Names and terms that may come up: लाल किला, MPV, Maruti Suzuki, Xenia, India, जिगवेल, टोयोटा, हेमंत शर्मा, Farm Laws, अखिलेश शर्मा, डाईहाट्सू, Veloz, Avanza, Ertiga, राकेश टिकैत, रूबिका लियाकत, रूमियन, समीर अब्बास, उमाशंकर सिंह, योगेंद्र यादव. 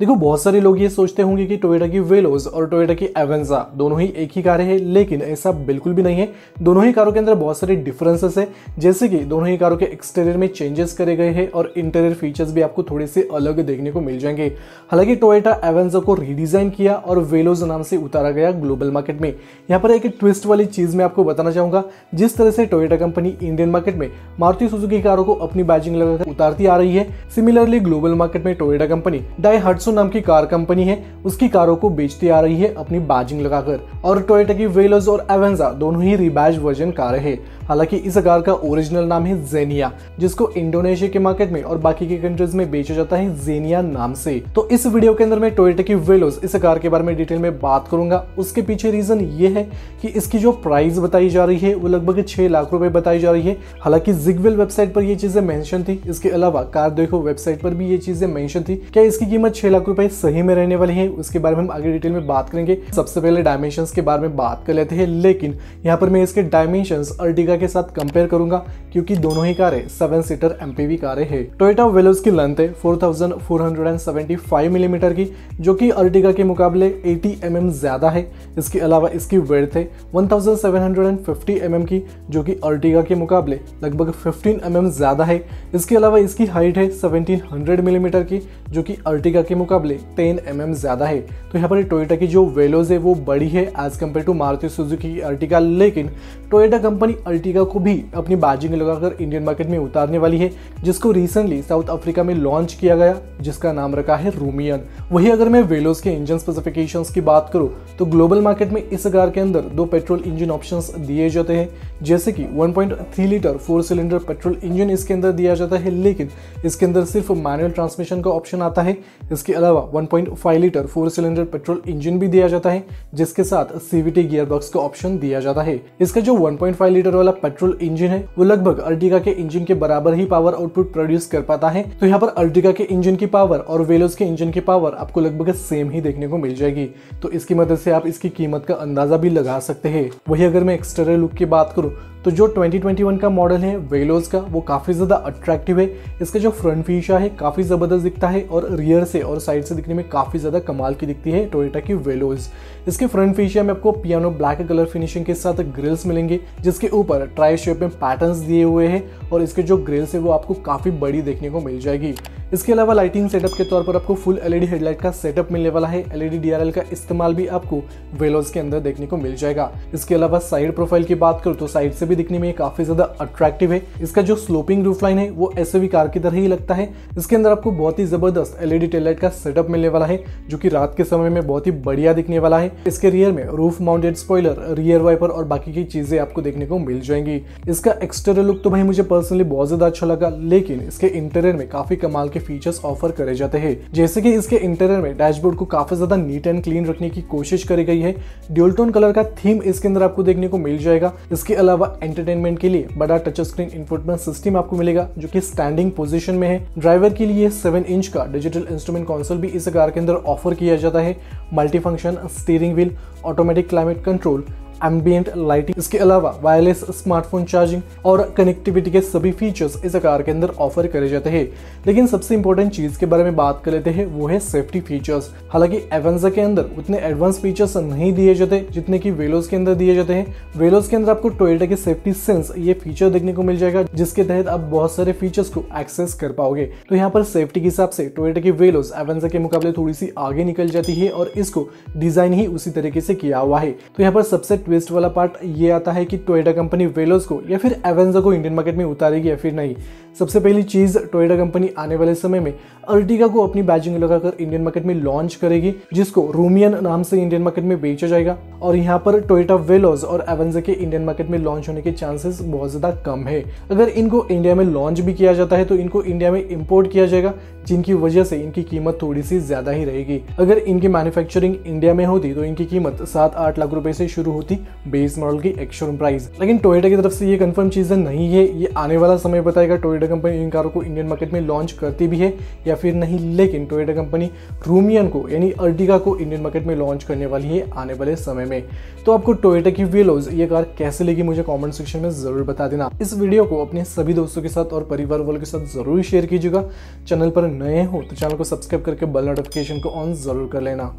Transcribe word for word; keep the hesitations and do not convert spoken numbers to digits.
देखो बहुत सारे लोग ये सोचते होंगे कि टोयोटा की वेलोज और टोयोटा की एवेंजा दोनों ही एक ही कारें हैं, लेकिन ऐसा बिल्कुल भी नहीं है। दोनों ही कारों के अंदर बहुत सारे डिफरेंसेस हैं, जैसे कि दोनों ही कारों के एक्सटीरियर में चेंजेस करे गए हैं और इंटीरियर फीचर्स भी आपको थोड़े से अलग देखने को मिल जाएंगे। हालांकि टोयोटा एवेंजा को रीडिज़ाइन किया और वेलोज नाम से उतारा गया ग्लोबल मार्केट में। यहाँ पर एक ट्विस्ट वाली चीज़ मैं आपको बताना चाहूँगा, जिस तरह से टोयोटा कंपनी इंडियन मार्केट में मारुति सुजुकी कारों को अपनी बैजिंग लगाकर उतारती आ रही है, सिमिलरली ग्लोबल मार्केट में टोयोटा कंपनी डाईहाट्सू नाम की कार कंपनी है, उसकी कारों को बेचती आ रही है अपनी बैजिंग लगाकर। और टोयोटा की वेलोज और एवेंजा दोनों ही रिबैज वर्जन कार है। हालांकि इस कार का ओरिजिनल नाम है जेनिया, जिसको इंडोनेशिया के मार्केट में और बाकी के कंट्रीज में बेचा जाता है जेनिया नाम से। तो इस वीडियो के अंदर मैं टोयोटा की वेलोज इस कार के बारे में डिटेल में बात करूंगा। उसके पीछे रीजन ये है कि इसकी जो प्राइस बताई जा रही है वो लगभग छह लाख रुपए बताई जा रही है। हालांकि जिगवेल वेबसाइट पर ये चीजें मेंशन थी, इसके अलावा कारदेखो वेबसाइट पर भी ये चीजें मेंशन थी। क्या इसकी कीमत छह लाख रुपए सही में रहने वाली है, उसके बारे में हम आगे डिटेल में बात करेंगे। सबसे पहले डायमेंशंस के बारे में बात कर लेते हैं, लेकिन यहाँ पर मैं इसके डायमेंशंस अर्टिगा के साथ कंपेयर करूंगा, क्योंकि दोनों ही कारें सेवन सीटर एमपीवी कारें हैं। टोयोटा वेलोज की लेंथ है four thousand four hundred seventy five millimetre की, जो कि अर्टिगा के मुकाबले अस्सी एम एम ज्यादा है। इसके अलावा इसकी विड्थ है सत्रह सौ पचास एम एम की, जो कि अर्टिगा के मुकाबले लगभग पंद्रह एम एम ज्यादा है। इसके अलावा इसकी हाइट है सत्रह सौ मिलीमीटर की, जो कि अर्टिगा के मुकाबले दस एम एम ज्यादा है। तो यहाँ पर टोयोटा की जो वेलोज है वो बड़ी है as compare to Maruti Suzuki की अर्टिगा, लेकिन टोयोटा कंपनी अर्टिगा को भी अपनी बाजी में लगाकर इंडियन मार्केट में उतारने वाली है, जिसको रिसेंटली साउथ अफ्रीका में लॉन्च किया गया, जिसका नाम रखा है रूमियन। वही अगर मैं वेलोज के इंजन स्पेसिफिकेशंस की बात करूं तो ग्लोबल मार्केट में इस कार के अंदर दो पेट्रोल इंजन ऑप्शंस दिए जाते हैं, जैसे कि one point three litre four cylinder petrol engine इसके अंदर दिया जाता है, लेकिन इसके अंदर सिर्फ मैनुअल ट्रांसमिशन का ऑप्शन आता है। इसके अलावा one point five litre four cylinder petrol engine भी दिया जाता है, जिसके साथ सीवीटी गियरबॉक्स का ऑप्शन दिया जाता है। इसका जो वन पॉइंट फाइव लीटर वाला पेट्रोल इंजन है वो लगभग अर्टिगा के इंजन के बराबर ही पावर आउटपुट प्रोड्यूस कर पाता है। तो यहाँ पर अर्टिगा के इंजन की पावर और वेलोज के इंजन की पावर आपको लगभग सेम ही देखने को मिल जाएगी। तो इसकी मदद से आप इसकी कीमत का अंदाजा भी लगा सकते हैं। वही अगर मैं एक्सटीरियर लुक की बात करूं तो जो ट्वेंटी ट्वेंटी वन का मॉडल है वेलोज का वो काफ़ी ज़्यादा अट्रैक्टिव है। इसका जो फ्रंट फीशा है काफ़ी ज़बरदस्त दिखता है और रियर से और साइड से दिखने में काफ़ी ज़्यादा कमाल की दिखती है टोयोटा की वेलोज। इसके फ्रंट फीशा में आपको पियानो ब्लैक कलर फिनिशिंग के साथ ग्रिल्स मिलेंगे, जिसके ऊपर ट्राई शेप में पैटर्न्स दिए हुए हैं और इसके जो ग्रिल्स है वो आपको काफ़ी बड़ी देखने को मिल जाएगी। इसके अलावा लाइटिंग सेटअप के तौर पर आपको फुल एलईडी हेडलाइट का सेटअप मिलने वाला है। एलईडी डीआरएल का इस्तेमाल भी आपको वेलोज के अंदर देखने को मिल जाएगा। इसके अलावा साइड प्रोफाइल की बात करूँ तो साइड से भी दिखने में काफी ज्यादा अट्रैक्टिव है। इसका जो स्लोपिंग रूफ लाइन है वो एसयूवी कार की तरह ही लगता है। इसके अंदर आपको बहुत ही जबरदस्त एलईडी टेल लाइट का सेटअप मिलने वाला है, जो कि रात के समय में बहुत ही बढ़िया दिखने वाला है। इसके रियर में roof mounted spoiler, rear wiper और बाकी की चीजें आपको देखने को मिल जाएंगी। इसका एक्सटीरियर लुक तो भाई मुझे पर्सनली बहुत ज्यादा अच्छा लगा, लेकिन इसके इंटीरियर में काफी कमाल के फीचर्स ऑफर करे जाते हैं, जैसे कि इसके इंटीरियर में डैशबोर्ड को काफी ज्यादा नीट एंड क्लीन रखने की कोशिश करी गई है। ड्यूल टोन कलर का थीम इसके अंदर आपको देखने को मिल जाएगा। इसके अलावा एंटरटेनमेंट के लिए बड़ा टच स्क्रीन इंफोटेनमेंट सिस्टम आपको मिलेगा, जो कि स्टैंडिंग पोजीशन में है। ड्राइवर के लिए सेवन इंच का डिजिटल इंस्ट्रूमेंट कंसोल भी इस कार के अंदर ऑफर किया जाता है। Multifunction steering wheel, automatic climate control, ambient lighting, इसके अलावा वायरलेस स्मार्टफोन चार्जिंग और कनेक्टिविटी के सभी फीचर्स इस कार के अंदर ऑफर करे जाते हैं। लेकिन सबसे इंपॉर्टेंट चीज के बारे में बात कर लेते हैं, वो है सेफ्टी फीचर्स। हालांकि एवेंजा के अंदर उतने एडवांस फीचर्स नहीं दिए जाते जितने कि वेलोज के अंदर दिए जाते हैं। वेलोज के अंदर आपको टोयोटा के सेफ्टी सेंस ये फीचर देखने को मिल जाएगा, जिसके तहत आप बहुत सारे फीचर्स को एक्सेस कर पाओगे। तो यहाँ पर सेफ्टी के हिसाब से टोयोटा की वेलोज एवेंजा के मुकाबले थोड़ी सी आगे निकल जाती है और इसको डिजाइन ही उसी तरीके से किया हुआ है। तो यहाँ पर सबसे ट्विस्ट वाला पार्ट ये आता है कि टोयोटा कंपनी वेलोज को या फिर एवेंजा को इंडियन मार्केट में उतारेगी या फिर नहीं। सबसे पहली चीज, टोयोटा कंपनी आने वाले समय में अर्टिगा को अपनी बैजिंग लगाकर इंडियन मार्केट में लॉन्च करेगी, जिसको रूमियन नाम से इंडियन मार्केट में बेचा जाएगा। और यहाँ पर टोयोटा वेलोज और एवेंजा के इंडियन मार्केट में लॉन्च होने के चांसेस बहुत ज्यादा कम है। अगर इनको इंडिया में लॉन्च भी किया जाता है तो इनको इंडिया में इम्पोर्ट किया जाएगा, जिनकी वजह से इनकी कीमत थोड़ी सी ज्यादा ही रहेगी। अगर इनकी मैन्युफैक्चरिंग इंडिया में होती तो इनकी कीमत सात आठ लाख रुपए से शुरू होती बेस मॉडल की एक्स शोरूम प्राइस। लेकिन टोयोटा की तरफ से ये कन्फर्म चीजें नहीं है, ये आने वाला समय बताएगा। टोयोटा टोयोटा कंपनी इन कारों को इंडियन मार्केट में लॉन्च करती भी है या फिर नहीं, लेकिन टोयोटा कंपनी रूमियन को यानी अर्टिगा को इंडियन मार्केट में लॉन्च करने वाली है आने वाले समय में। तो आपको टोयोटा की वेलोज ये कार कैसे लगी मुझे कॉमेंट सेक्शन में जरूर बता देना। इस वीडियो को अपने सभी दोस्तों के साथ और परिवार वालों के साथ जरूर शेयर कीजिएगा। चैनल पर नए हो तो चैनल को सब्सक्राइब करके बेल नोटिफिकेशन को ऑन जरूर कर लेना।